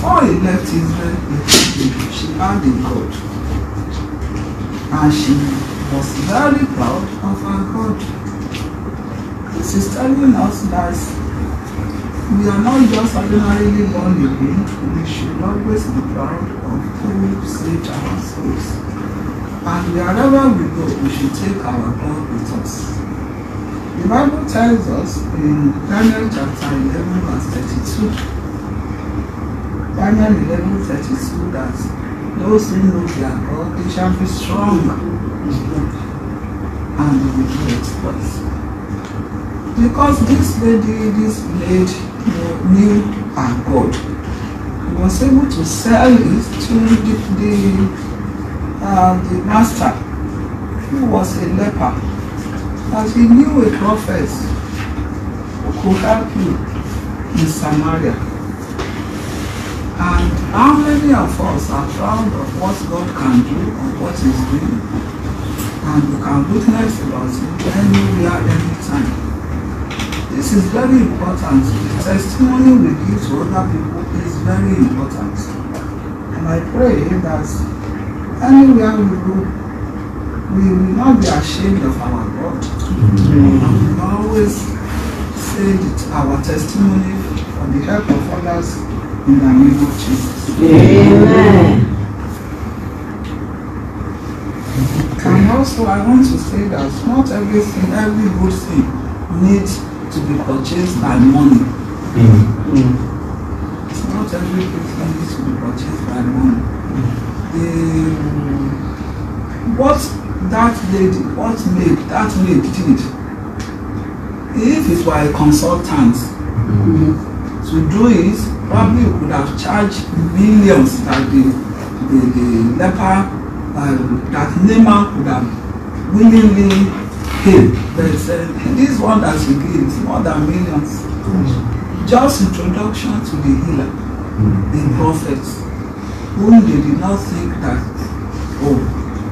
Before he left Israel, she found in God. And she was very proud of her God. This is telling us that we are not just ordinarily born again, we should always be proud of who saved our souls. And wherever we go, we should take our God with us. The Bible tells us in Daniel chapter 11 verse 32, Daniel 11:32, that those who know their God, they shall be strong and they will do exploits. Because this lady, this maid, knew her God. He was able to sell it to the master, who was a leper. As he knew a prophet who could help you in Samaria. And how many of us are proud of what God can do or what He's doing? And we can witness about it anywhere, anytime. This is very important. The testimony we give to other people is very important. And I pray that anywhere we go, we will not be ashamed of our God. And we will always say that our testimony for the help of others. In the name of Jesus. Amen. And also I want to say that not everything, every good thing needs to be purchased by money. Not every good thing needs to be purchased by money. What that maid did, if it were a consultant to do it, probably would have charged millions that the leper, that Naaman would have willingly paid. But this one that she gives, more than millions. Just introduction to the healer, the prophets, whom they did not think that, oh,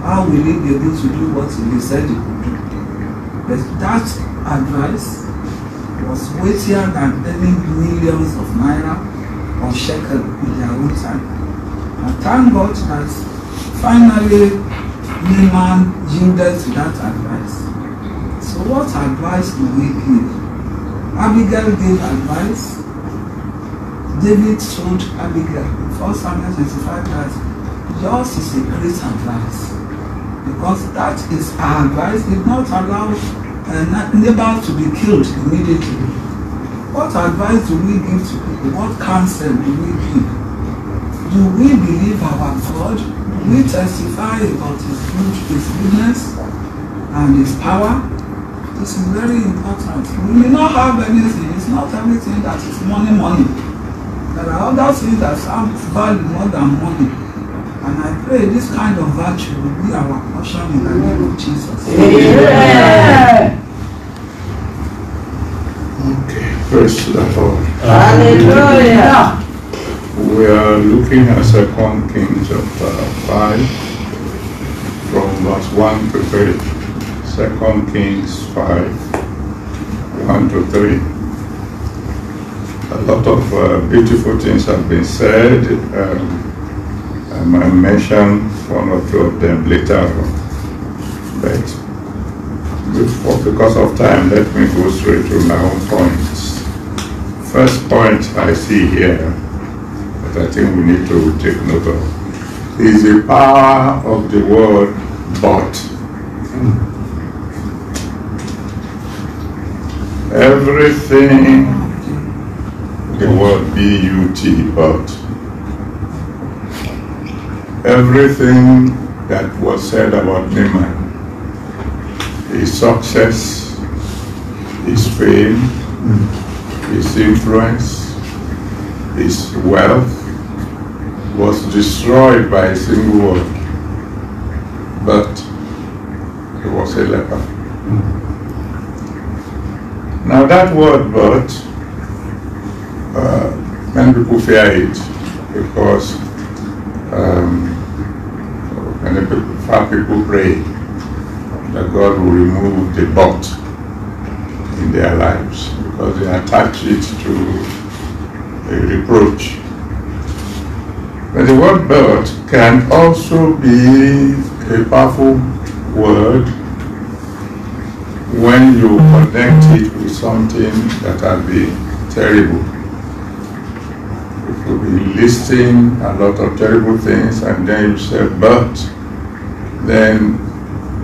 how will he be able to do what he said he could do? But that advice was weightier than any millions of naira or shekel in their own time. And thank God that finally Naaman yielded to that advice. So what advice do we give? Abigail gave advice. David told Abigail in 1 Samuel 25 that yours is a great advice. Because that is our advice. Did not allow a neighbor to be killed immediately. What advice do we give to people? What counsel do we give? Do we believe our God? Do we testify about His goodness and His power? This is very important. We may not have anything. It's not everything that is money. There are other things that have value more than money. And I pray this kind of virtue will be our portion in the name of Jesus. Amen. Praise to the Lord. Hallelujah. We are looking at 2 Kings chapter 5 from verse 1 to 3. 2 Kings 5, 1 to 3. A lot of beautiful things have been said. I might mention one or two of them later on. But because of time, let me go straight to my own points. First point I see here that I think we need to take note of is the power of the word but. Everything, the word B-U-T, but. Everything that was said about Naaman, his success, his fame, his influence, his wealth, was destroyed by a single word. But he was a leper. Now that word but, many people fear it because many people pray that God will remove the but in their lives. Because they attach it to a reproach. But the word but can also be a powerful word when you connect it with something that can be terrible. You could be listing a lot of terrible things and then you say but, then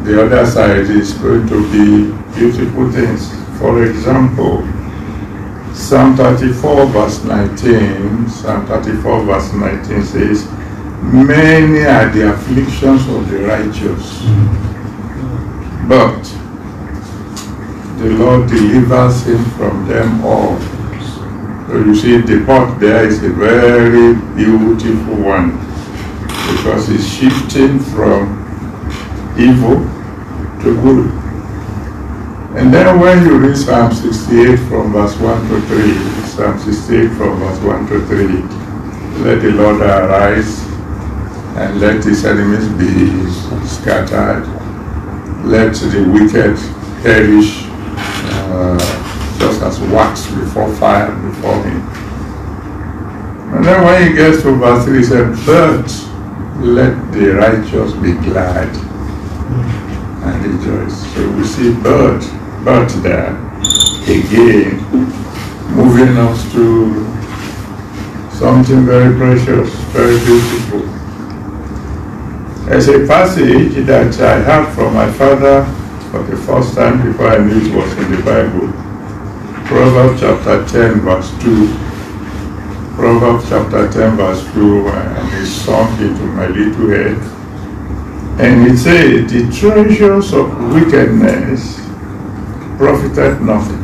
the other side is going to be beautiful things. For example, Psalm 34 verse 19, Psalm 34 verse 19 says, many are the afflictions of the righteous, but the Lord delivers him from them all. So you see the part there is a very beautiful one, because it's shifting from evil to good. And then when you read Psalm 68 from verse 1 to 3, Psalm 68 from verse 1 to 3, let the Lord arise and let his enemies be scattered. Let the wicked perish just as wax before fire before him. And then when he gets to verse 3, he said, but let the righteous be glad and rejoice. So we see but there again, moving us to something very precious, very beautiful. As a passage that I have from my father for the first time before I knew it was in the Bible, Proverbs chapter 10 verse 2. Proverbs chapter 10 verse 2, and it sunk into my little head. And it says, the treasures of wickedness profited nothing,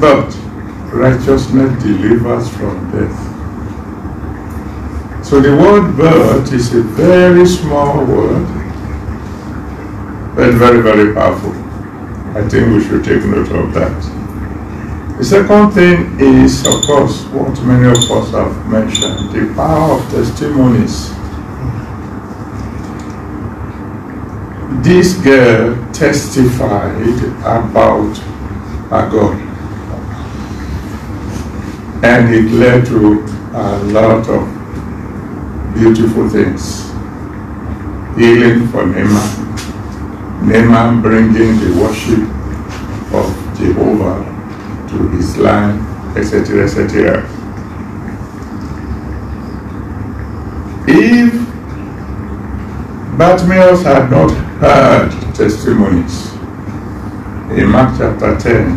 but righteousness delivers from death. So the word but is a very small word, but very, very powerful. I think we should take note of that. The second thing is, of course, what many of us have mentioned, the power of testimonies. This girl testified about her God, and it led to a lot of beautiful things. Healing for Naaman, Naaman bringing the worship of Jehovah to his land, etc., etc. If Bartimaeus had not heard testimonies in Mark chapter 10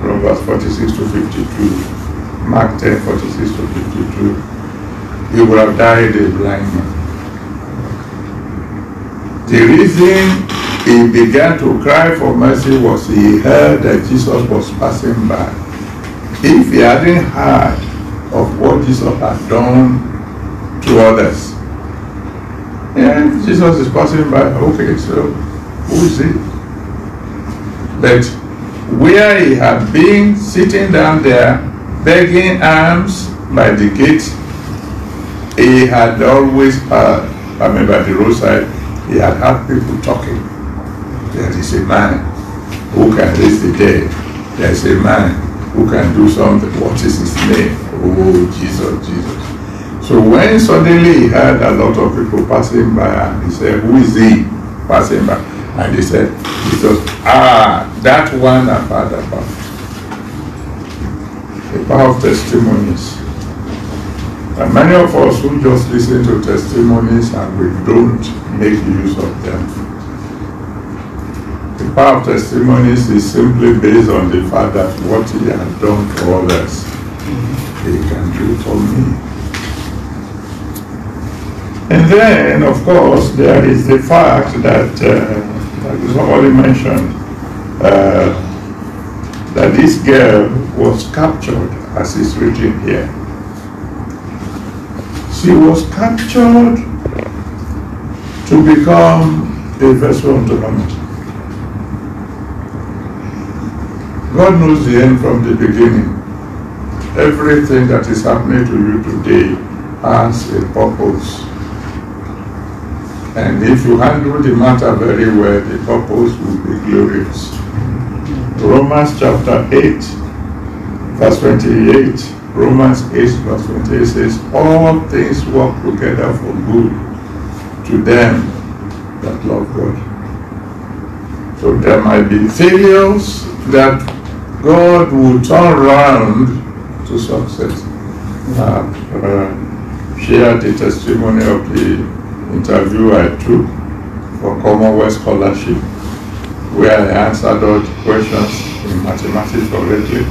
from verse 46 to 52, Mark 10, 46 to 52, he would have died a blind man. The reason he began to cry for mercy was he heard that Jesus was passing by. If he hadn't heard of what Jesus had done to others, and Jesus is passing by, okay, so who is he? But where he had been sitting down there, begging alms by the gate, he had always heard, I mean by the roadside, he had heard people talking. There is a man who can raise the dead. There is a man who can do something. What is his name? Oh, Jesus, Jesus. So when suddenly he heard a lot of people passing by, and he said, who is he passing by? And he said, Jesus, that one I've heard about. The power of testimonies. And many of us who just listen to testimonies and we don't make use of them. The power of testimonies is simply based on the fact that what he has done for others, he can do for me. And then, of course, there is the fact that, like somebody mentioned, that this girl was captured, as is written here. She was captured to become a vessel of the Lord. God knows the end from the beginning. Everything that is happening to you today has a purpose. And if you handle the matter very well, the purpose will be glorious. Romans chapter 8, verse 28. Romans 8 verse 28 says, all things work together for good to them that love God. So there might be failures that God will turn around to success. Share the testimony of the interview I took for Commonwealth Scholarship, where I answered all the questions in mathematics correctly.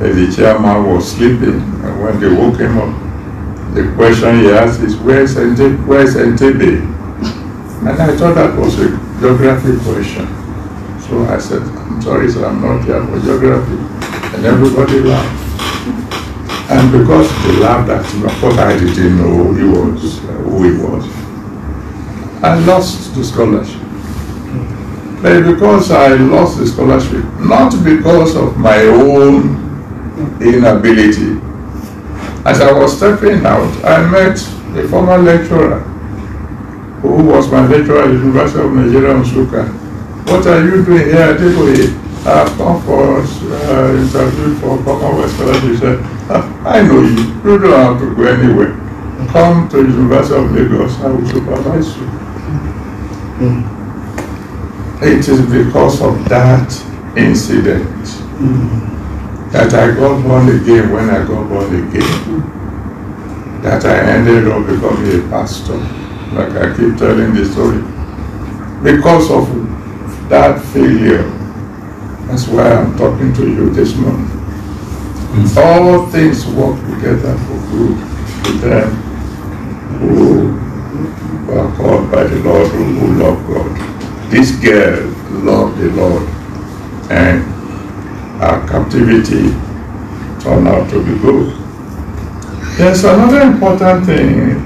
The chairman was sleeping, and when they woke him up, the question he asked is, where's Entebbe? And I thought that was a geography question. So I said, I'm sorry, sir, I'm not here for geography. And everybody laughed. And because they laughed at him, of course I didn't know who he was. I lost the scholarship. But because I lost the scholarship, not because of my own inability. As I was stepping out, I met a former lecturer who was my lecturer at the University of Nigeria, Nsukka. What are you doing here at Ipohi? I've come for interview for Commonwealth Scholarship. He said, I know you. You don't have to go anywhere. Come to the University of Lagos. I will supervise you. It is because of that incident that I got born again when I got born again. That I ended up becoming a pastor. Like I keep telling the story. Because of that failure, that's why I'm talking to you this morning. All things work together for good to them who are called by the Lord, who love God. This girl loved the Lord, and our captivity turned out to be good. There's another important thing,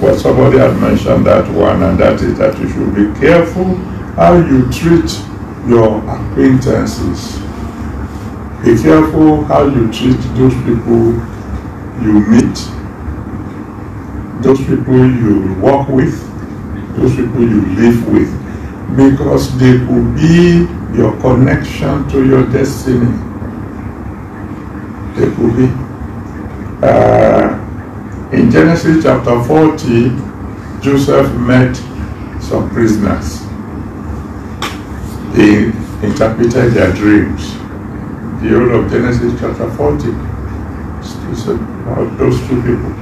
what somebody had mentioned, that one, and that is that you should be careful how you treat your acquaintances. Be careful how you treat those people you meet, those people you work with, those people you live with, because they could be your connection to your destiny. They could be. In Genesis chapter 40, Joseph met some prisoners. They interpreted their dreams. The whole of Genesis chapter 40 is about those two people.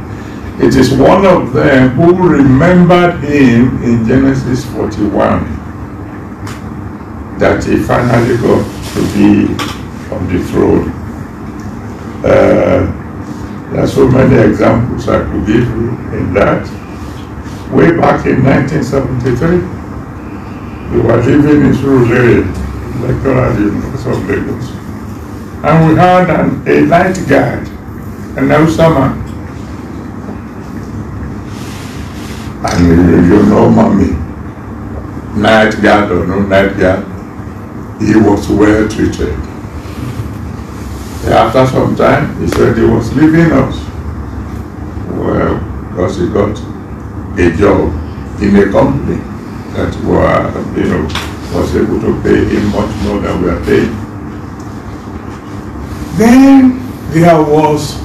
It is one of them who remembered him in Genesis 41. That he finally got to be on the throne. There are so many examples I could give you in that. Way back in 1973, we were living in Surulere, lecturer at the University of Lagos. And we had a night guard, an Hausa man. And you know, mommy, night guard or no night guard, he was well treated. After some time, he said he was leaving us. Well, because he got a job in a company that were, was able to pay him much more than we are paying. Then there was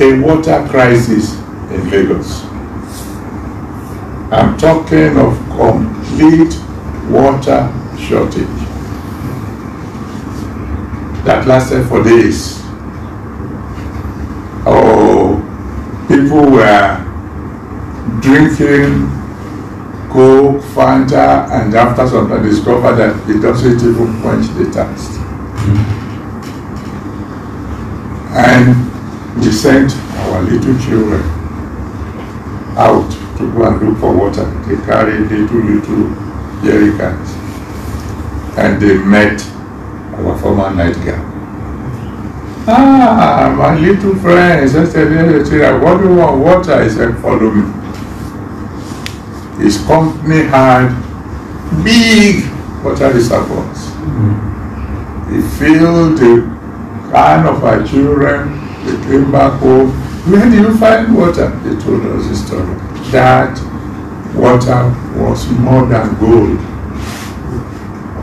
a water crisis in Lagos. I'm talking of complete water shortage. That lasted for days. Oh, people were drinking Coke, Fanta, and after some time discovered that it doesn't even quench the thirst. And we sent our little children out to go and look for water. They carried little jerry cans, and they met our former night guard. Ah, my little friends, yesterday, what do you want? Water? He said, follow me. His company had big water reservoirs. He filled the can of our children. They came back home. Where do you find water? They told us the story. That water was more than gold.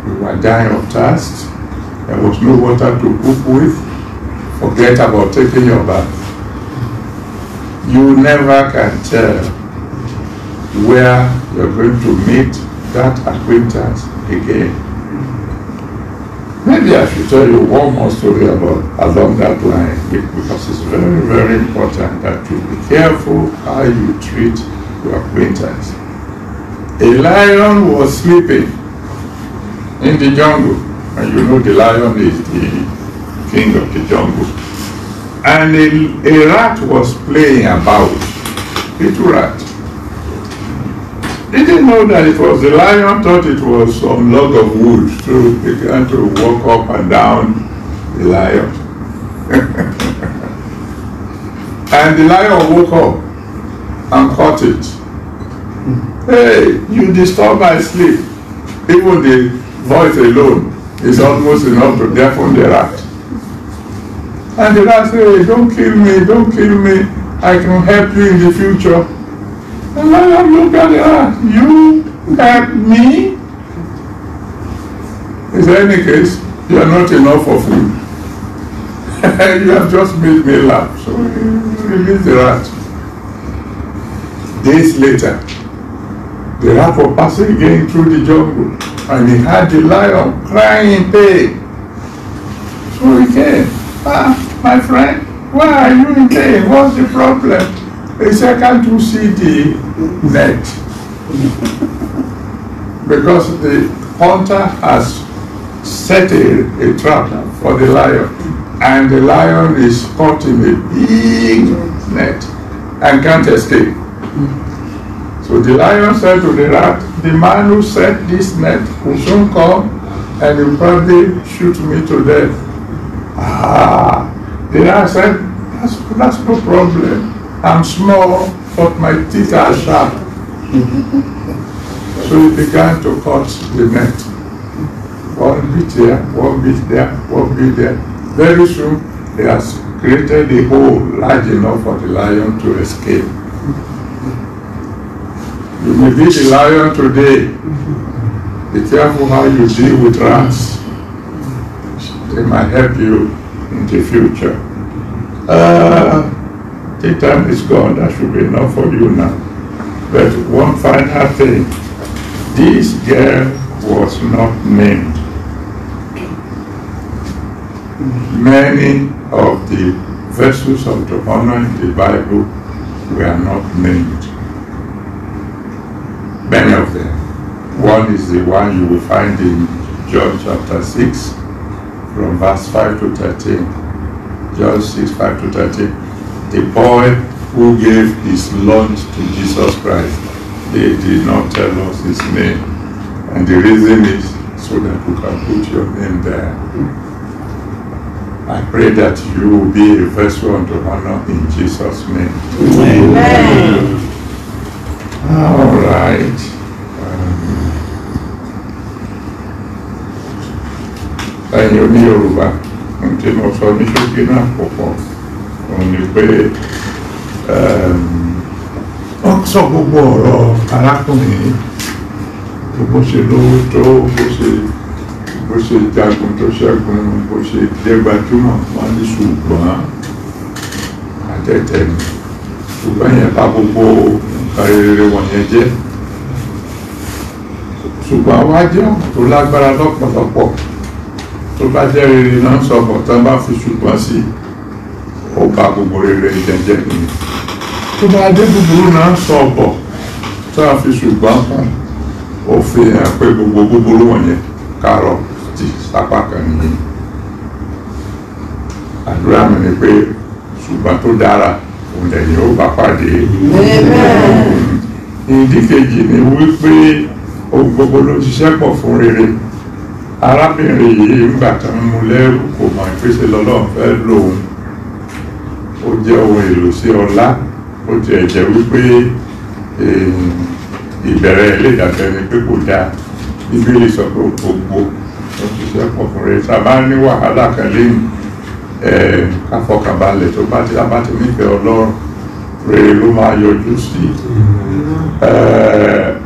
We were dying of thirst. There was no water to cook with. forget about taking your bath. You never can tell where you're going to meet that acquaintance again. Maybe I should tell you one more story along that line, because it's very, very important that you be careful how you treat your acquaintance. A lion was sleeping in the jungle, and you know the lion is the king of the jungle. And a rat was playing about, little rat. He didn't know that it was the lion, thought it was some log of wood, so he began to walk up and down the lion. And the lion woke up and caught it. Hey, you disturb my sleep. Even the voice alone is almost enough to deafen the rat. And the rat said, hey, don't kill me, don't kill me. I can help you in the future. The lion looked at the rat. You help me? In any case, you are not enough for food. You have just made me laugh. So release the rat. Days later, the rat was passing again through the jungle, and he had the lion crying in pain. So he came. Ah, my friend, why are you in pain? What's the problem? He said, can't you see the net? Because the hunter has set a trap for the lion, and the lion is caught in a big net and can't escape. So the lion said to the rat, the man who set this net will soon come and will probably shoot me to death. Ah, the rat said, that's no problem. I'm small, but my teeth are sharp. So he began to cut the net. One bit here, one bit there, one bit there. Very soon, he has created a hole large enough for the lion to escape. You may be the lion today. Be careful how you deal with rats. They might help you in the future. The time is gone. That should be enough for you now. But one final thing. This girl was not named. Many of the vessels of the honor in the Bible were not named. Many of them. One is the one you will find in John chapter 6, from verse 5 to 13. John 6, 5 to 13. The boy who gave his lunch to Jesus Christ, they did not tell us his name. And the reason is so that you can put your name there. I pray that you will be a vessel unto honor in Jesus' name. Amen. All right. Thank you, Yoruba. Continue for me to give up for only way. So gbogbo ọ̀rọ̀ arákùnrin bó ṣe lówó tó bó ṣe jagun tó ṣẹ́gun bó ṣe dégbàjúmọ̀ wọn ní ṣùgbọ́n àtẹ̀tẹ̀ ṣùgbọ́n yẹn bá gbogbo nǹkan rere wọ̀nyẹn jẹ́ ṣùgbọ́n àwa jẹ́ ọ̀nà tó lágbára lọ́pọ̀lọpọ̀ tó bá jẹ́ rere náà sọ̀bọ̀ tán bá fi ṣùgbọ́n sí i. Ó bá gbogbo rere jẹjẹ ni tó bá dé búburú náà sọ ọ̀bọ̀ tó a fi ṣùgbọ́n kan ó fi hàn pé gbogbo búburú wọ̀nyẹn kárọ̀ ti sápá kan nìyí. Àdúrà mi ni pé ṣùgbọ́n tó dára òun lẹ́yìn ó bá pàdé. Ìdí kejì ni wípé ohun gbogbo ló ṣiṣẹ́ pọ̀ fún rere. Arábìnrin yìí ń gbà tán mú lẹ́rù kò mọ̀ ìpèsè lọ́lọ́run fẹ́ lòun. Ó jẹ́ ohun èlò sí ọlá ó ti ẹ̀jẹ̀ wípé ìbẹ̀rẹ̀ ilé ìdàgbẹ́ ni pé kò dáa Bíbélì sọ pé gbogbo ó ti ṣẹ́pọ̀ fún rẹ̀ tá a bá ní wàhálà kan lẹ́yìn káfọkànbalẹ̀ tó bá ti lábàtí nífẹ̀ẹ́ Ọlọ́run rere ló máa yọjú sí.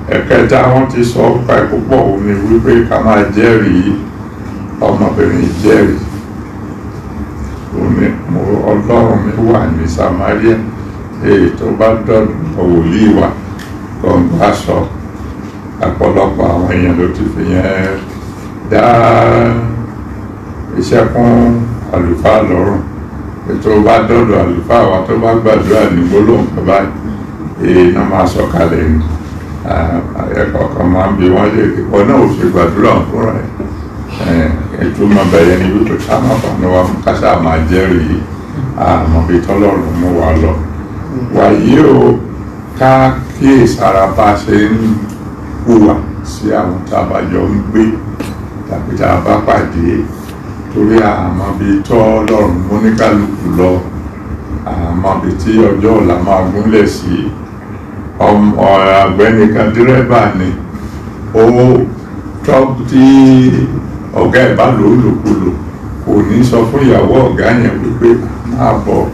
Ẹ̀kẹta wọn ti sọ pa púpọ̀ òun ni wípé ká máa jẹ́rìí ọmọbìnrin jẹ́rìí òun ni. Ọlọ́run mi wà ní Samaria èyí tó bá dọ́dún òwòlí wa tó ń bá sọ ọ̀pọ̀lọpọ̀ àwọn èèyàn ló ti fi yẹn dá iṣẹ́ fún àlùfáà lọ́rùn pé tó bá dọ́dún àlùfáà wa tó bá gbàdúrà ní gbólóhùn bàbá èyí náà máa sọ kalẹ̀ ní ẹ̀kọ́ kan máa ń bi wọ́n lè kíkọ́ náà ò ṣe gbàdúrà fúnra ẹ̀ ìtumọ̀ bẹ̀rẹ̀ níbi tó sáàmọ̀fà ní wa mú kásá máa jẹ́rìí àmọ̀bí tọ́lọ́run mú wa lọ wàyí o ká kíyèsára bá ṣe ń hùwà sí àwọn tábàjọ ń gbé tàbí tá a bá pàdé torí àmọ̀bí tọ́lọ́run mú ní kálukú lọ àmọ̀bí tí ọjọ́ ọ̀la máa gúnlẹ̀ sí ọmọ ọ̀gbẹ́ni kan dírẹ́bà ni ó tọ́pù tí ọ̀gá ìbá lòólòkulò kò ní sọ fún ìyàwó ọ̀gá yẹn wípé máa bọ̀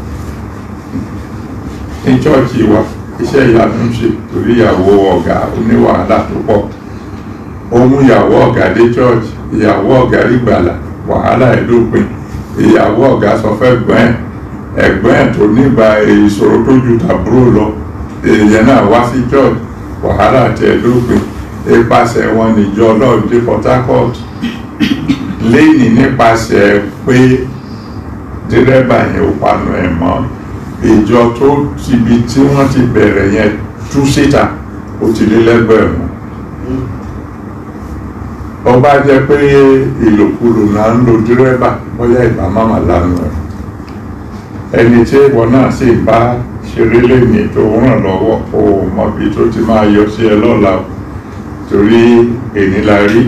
ní chọ́ọ̀chì wa iṣẹ́ ìyanu ń ṣe torí ìyàwó ọ̀gá oníwàhálà tó pọ̀ ó mú ìyàwó ọ̀gá dé chọ́ọ̀chì ìyàwó ọ̀gá rí gbàlà wàhálà ẹ̀ lópin ìyàwó ọ̀gá sọ fẹ́ gbọ́n ẹ̀ ẹ̀gbọ́n ẹ̀ tó nígbà ìṣòro tó ju tàbúrò lọ èèyàn náà wá sí chọ́ọ̀chì wàhálà tiẹ̀ lópin ipasẹ̀ wọn níjọ ọlọ́run dé Port Harcourt lẹ́yìn nípasẹ̀ pé dírẹ́bà yẹn ò panu ẹ̀ mọ́ ìjọ tó tibi tí wọ́n ti bẹ̀rẹ̀ yẹn tú síta ó ti lé lẹ́gbẹ̀ẹ́ mọ́ ọba jẹ́ pé ìlòkulò náà ń lo dírẹ́bà bóyá ìbá màmá lánà ẹ̀ ẹni tí ìwọ náà sì bá ṣeré lẹ́yìn tó ràn lọ́wọ́ o mọ̀bí tó ti máa yọ sí ẹ lọ́la torí èyí la rí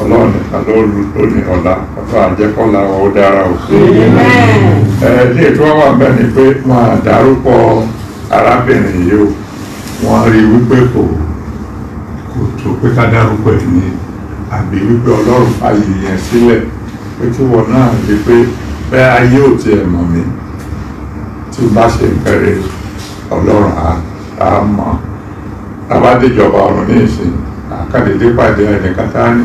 ọlọ́run nìkan ló ní ọ̀la ọ̀tọ́ àjẹkọ́lá wa ó dára òkú ilé tí wọ́n wà ń bẹ̀ ni pé wọ́n á dárúkọ arábìnrin yìí o wọ́n rí wípé kò tó pé ká dárúkọ ẹ̀ ní àbí wípé ọlọ́run fàyè yẹn sílẹ̀ pé kí wọ́n náà rí pé bẹ́ ayé ò tiẹ̀ mọ̀ mí tí bá ṣe ń kẹrẹ ọlọ́run á mọ̀ abádéjọba ọ̀run ní ìsìn àkàdédé pàdé ẹnìkan tá ní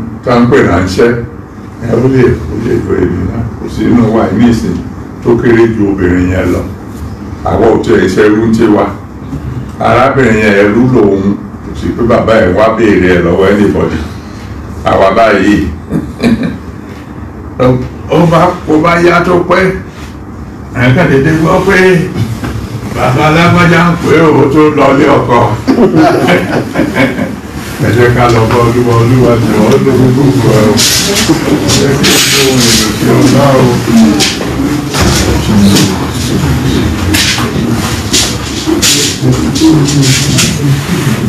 ń pè ránṣẹ́ ó lè lo èmi náà kò sí inú wa ní ìsìn tó kéré ju obìnrin yẹn lọ àwọn òtún ẹ̀ṣẹ́ ẹrú ń tiwa arábìnrin yẹn ẹrú lòun kò sí pé bàbá ẹ̀ wá béèrè ẹ̀ lọ́wọ́ anybody àwa báyìí ó bá yá tó pẹ́ àkàndédé gbọ́ pé bàbá alágbájá ń pè ó tó lọ ilé ọkọ ẹ̀jẹ̀ ká lọ bọ́ olúwa olúwa jù ọ́ ló gbogbo ẹ̀rọ ẹ̀jẹ̀ kí ó tó ohun èlò tí ó bá o. Thank you.